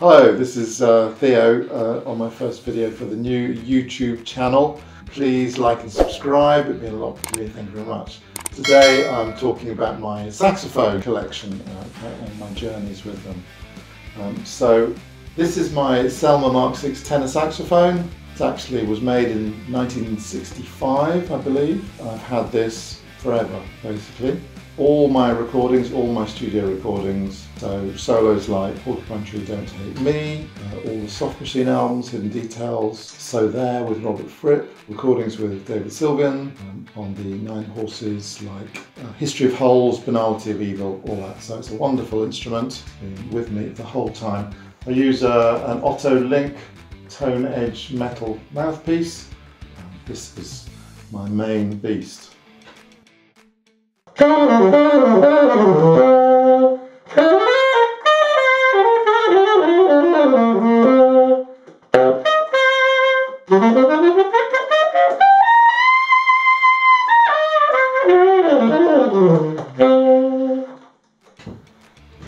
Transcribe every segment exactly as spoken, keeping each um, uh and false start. Hello, this is uh, Theo uh, on my first video for the new YouTube channel. Please like and subscribe, it'd mean a lot to me, thank you very much. Today I'm talking about my saxophone collection uh, and my journeys with them. Um, so this is my Selmer Mark six tenor saxophone. It actually was made in nineteen sixty-five, I believe. I've had this forever, basically. All my recordings, all my studio recordings, so solos like Porcupine Tree, Don't Hate Me, uh, all the Soft Machine albums, Hidden Details, So There with Robert Fripp, recordings with David Sylvian, um, on the Nine Horses like uh, History of Holes, Banality of Evil, all that. So it's a wonderful instrument, been with me the whole time. I use uh, an Otto Link Tone Edge metal mouthpiece. Um, this is my main beast. I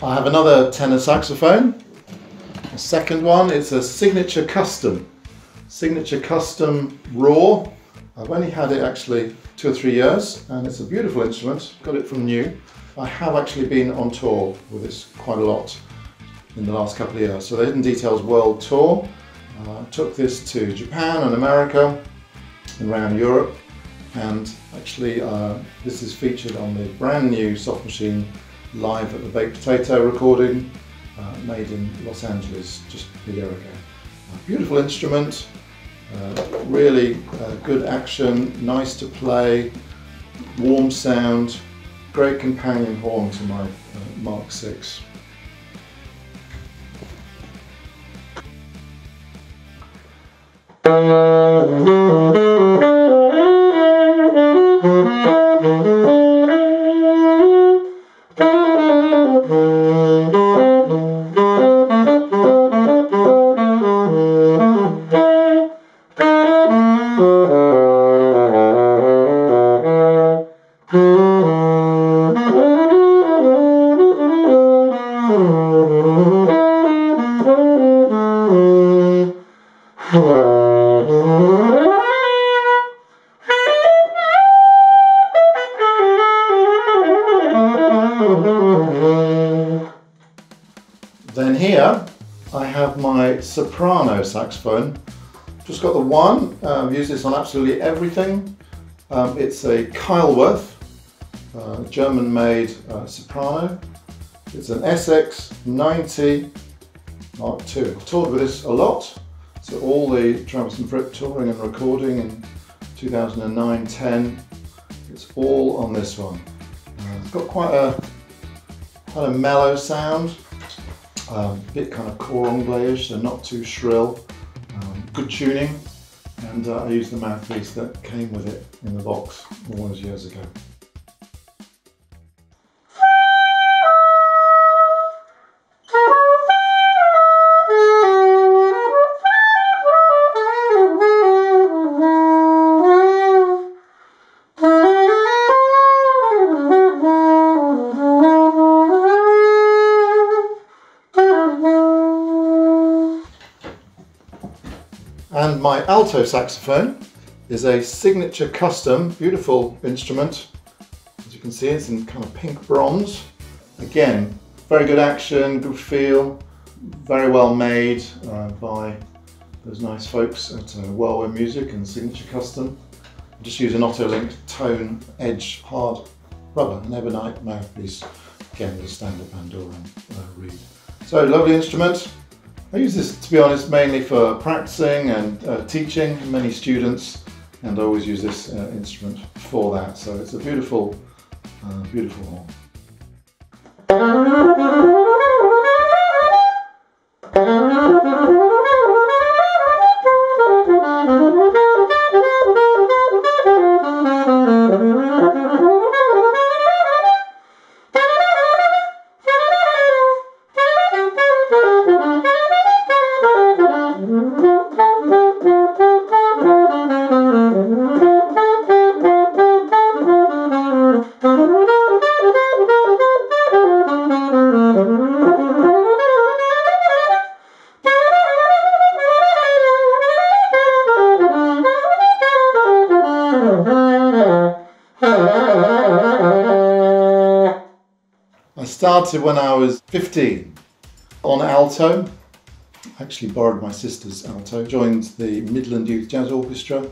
have another tenor saxophone, a second one. It's a Signature Custom, Signature Custom RAW. I've only had it actually two or three years, and it's a beautiful instrument. Got it from new. I have actually been on tour with this quite a lot in the last couple of years. So the Hidden Details World Tour, uh, took this to Japan and America and around Europe, and actually uh, this is featured on the brand new Soft Machine Live at the Baked Potato recording, uh, made in Los Angeles just a year ago. A beautiful instrument. Uh, really uh, good action, nice to play, warm sound, great companion horn to my uh, Mark six. Then here I have my soprano saxophone. Just got the one. I've um, used this on absolutely everything. Um, it's a Keilwerth, uh, German-made uh, soprano. It's an S X ninety Mark two. I've toured with this a lot. So all the Travis and Fripp touring and recording in two thousand nine ten, it's all on this one. Uh, it's got quite a kind of mellow sound, a um, bit kind of cor anglais-ish, so not too shrill. Um, good tuning, and uh, I used the mouthpiece that came with it in the box all those years ago. And my alto saxophone is a Signature Custom, beautiful instrument. As you can see, it's in kind of pink bronze. Again, very good action, good feel, very well made uh, by those nice folks at uh, Whirlwind Music and Signature Custom. I just use an Otto Link Tone Edge hard rubber, an ebonite mouthpiece, again with a standard Pandora uh, reed. So, lovely instrument. I use this, to be honest, mainly for practicing and uh, teaching many students, and I always use this uh, instrument for that. So it's a beautiful, uh, beautiful horn. started when I was fifteen on alto. I actually borrowed my sister's alto, joined the Midland Youth Jazz Orchestra,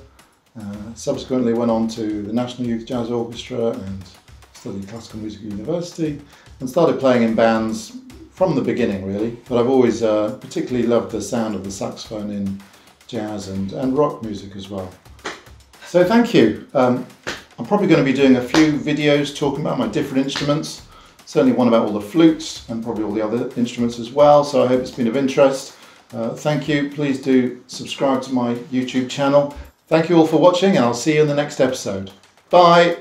uh, subsequently went on to the National Youth Jazz Orchestra and studied classical music at university, and started playing in bands from the beginning really, but I've always uh, particularly loved the sound of the saxophone in jazz and, and rock music as well. So thank you. Um, I'm probably going to be doing a few videos talking about my different instruments, certainly one about all the flutes and probably all the other instruments as well, so I hope it's been of interest. Uh, thank you, please do subscribe to my YouTube channel. Thank you all for watching and I'll see you in the next episode. Bye!